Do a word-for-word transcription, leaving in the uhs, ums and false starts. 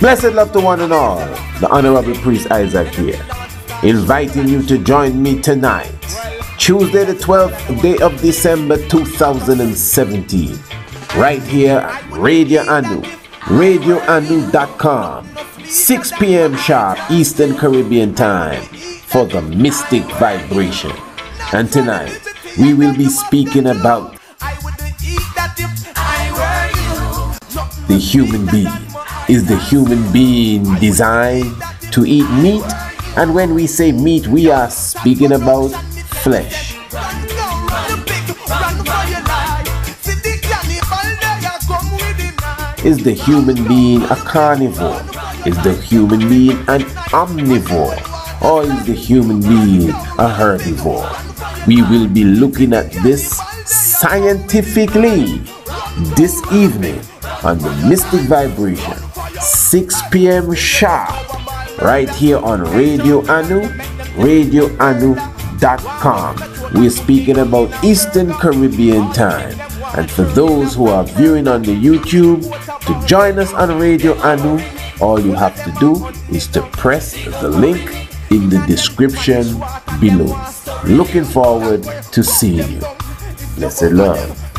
Blessed love to one and all, the Honorable Priest Isaac here, inviting you to join me tonight, Tuesday the twelfth day of December two thousand seventeen, right here at Radio Anu, radio anu dot com, six p m sharp Eastern Caribbean time for the Mystic Vibration. And tonight, we will be speaking about the human being. Is the human being designed to eat meat? And when we say meat, we are speaking about flesh. Is the human being a carnivore? Is the human being an omnivore? Or is the human being a herbivore? We will be looking at this scientifically this evening on the Mystic Vibration, six p m sharp, right here on Radio Anu, radio anu dot com. We're speaking about Eastern Caribbean time. And for those who are viewing on the YouTube, to join us on Radio Anu, all you have to do is to press the link in the description below. Looking forward to seeing you. Blessed love.